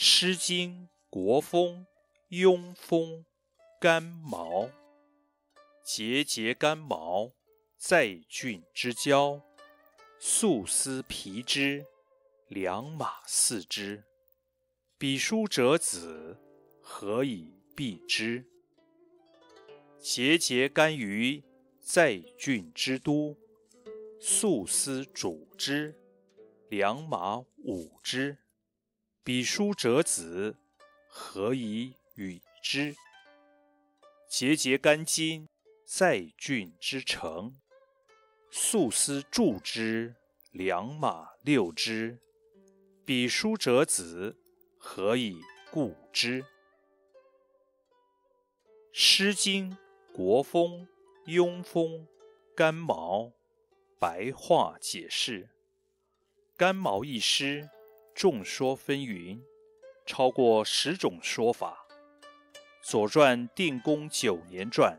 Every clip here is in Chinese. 诗经国风雍风甘毛，节节甘毛，在郡之交，素丝皮之，良马饲之。彼书者子，何以避之？节节甘于，在郡之都，素丝主之，良马舞之。彼书者子，何以与之？节节甘衿，在郡之城，素丝助之，良马遛之。彼书者子，何以固之？诗经国风雍风甘毛白话解释。甘毛一诗，众说纷纭，超过10种说法。左传定公9年传，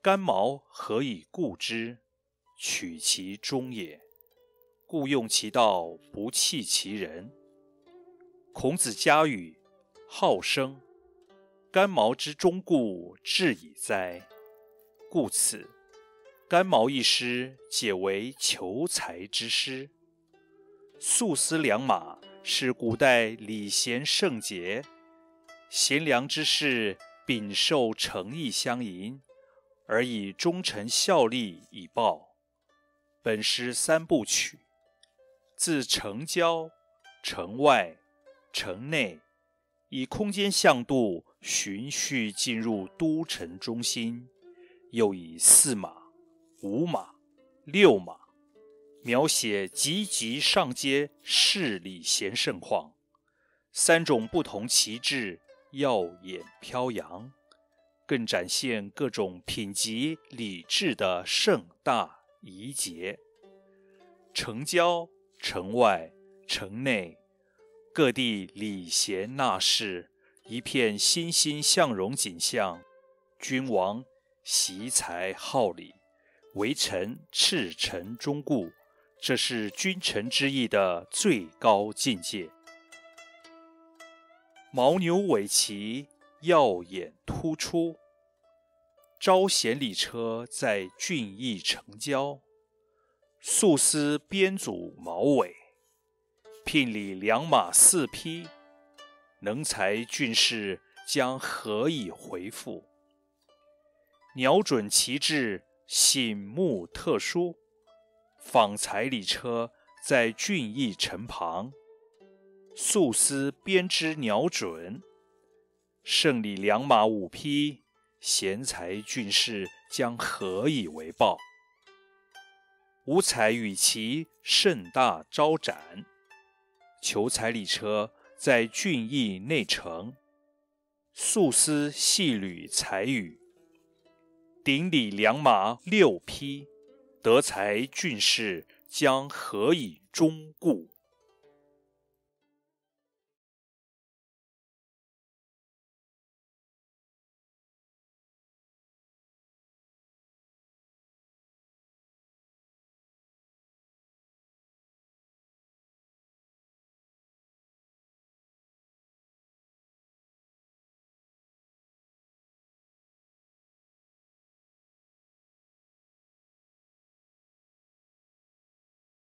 甘毛何以固之？取其中也，故用其道，不弃其人。孔子家语好生，甘毛之忠固，至矣哉！故此，甘毛一诗解为求财之诗。素丝良马是古代礼贤圣洁、贤良之士秉受诚意相迎，而以忠诚效力以报。本诗3部曲，自城郊、城外、城内，以空间向度循序进入都城中心，又以4马、5马、6马描写积极上街市礼贤盛况，3种不同旗帜耀眼飘扬，更展现各种品级礼制的盛大仪节。城郊、城外、城内各地礼贤纳士，一片欣欣向荣景象。君王惜才好礼，为臣赤诚忠固，这是君臣之义的最高境界。牦牛尾旗耀眼突出，招贤礼车在俊逸城郊，素丝编组毛尾，聘礼良马4匹，能才俊士将何以回复？鸟准旗帜，醒目特殊，访才礼车在俊逸城旁，素丝编织鸟准，盛礼良马5匹，贤才俊士将何以为报？五彩羽旗盛大招展，求财礼车在俊逸内城，素丝细履才语，顶礼良马6匹，得才俊士将何以忠固？